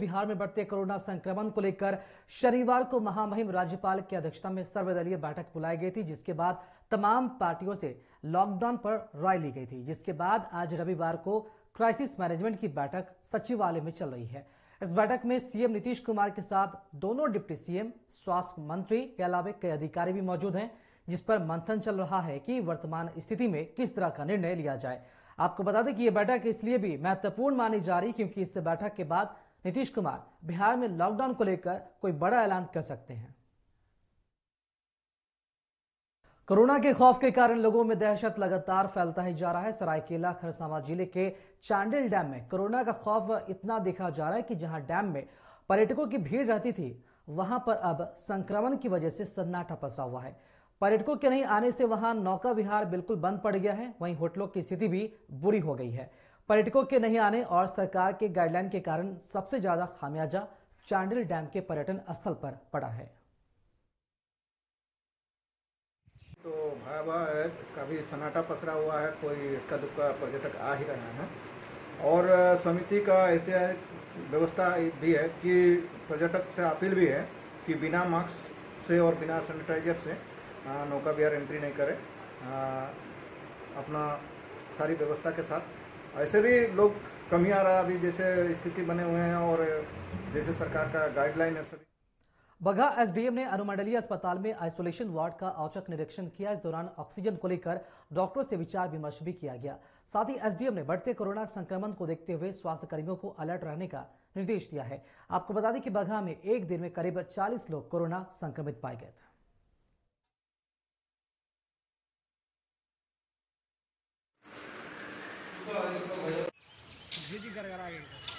बिहार में बढ़ते कोरोना संक्रमण को लेकर शनिवार को महामहिम राज्यपाल की अध्यक्षता में सर्वदलीय बैठक बुलाई गई थी, जिसके बाद तमाम पार्टियों से लॉकडाउन पर राय ली गई थी। जिसके बाद आज रविवार को क्राइसिस मैनेजमेंट की बैठक सचिवालय में चल रही है। इस बैठक में सीएम नीतीश कुमार के साथ दोनों डिप्टी सीएम, स्वास्थ्य मंत्री के अलावा कई अधिकारी भी मौजूद हैं, जिस पर मंथन चल रहा है कि वर्तमान स्थिति में किस तरह का निर्णय लिया जाए। आपको बता दें कि यह बैठक इसलिए भी महत्वपूर्ण मानी जा रही क्योंकि इस बैठक के बाद नीतीश कुमार बिहार में लॉकडाउन को लेकर कोई बड़ा ऐलान कर सकते हैं। कोरोना के खौफ के कारण लोगों में दहशत लगातार फैलता ही जा रहा है। सरायकेला खरसावां जिले के चांडिल डैम में कोरोना का खौफ इतना देखा जा रहा है कि जहां डैम में पर्यटकों की भीड़ रहती थी, वहां पर अब संक्रमण की वजह से सन्नाटा पसरा हुआ है। पर्यटकों के नहीं आने से वहां नौका विहार बिल्कुल बंद पड़ गया है। वहीं होटलों की स्थिति भी बुरी हो गई है। पर्यटकों के नहीं आने और सरकार के गाइडलाइन के कारण सबसे ज्यादा खामियाजा चांडिल डैम के पर्यटन स्थल पर पड़ा है। तो भयावह है, काफ़ी सन्नाटा पसरा हुआ है, कोई इक्का दुक्का पर्यटक आ ही रहा है। और समिति का ऐतिहासिक व्यवस्था भी है कि पर्यटक से अपील भी है कि बिना मास्क से और बिना सैनिटाइजर से नौका विहार एंट्री नहीं करें, अपना सारी व्यवस्था के साथ। ऐसे भी लोग कमी आ रहा अभी जैसे स्थिति बने हुए हैं और जैसे सरकार का गाइडलाइन है। सभी बगहा एसडीएम ने अनुमंडलीय अस्पताल में आइसोलेशन वार्ड का औचक निरीक्षण किया। इस दौरान ऑक्सीजन को लेकर डॉक्टरों से विचार विमर्श भी किया गया। साथ ही एसडीएम ने बढ़ते कोरोना संक्रमण को देखते हुए स्वास्थ्य कर्मियों को अलर्ट रहने का निर्देश दिया है। आपको बता दें कि बगहा में एक दिन में करीब 40 लोग कोरोना संक्रमित पाए गए थे। जी जी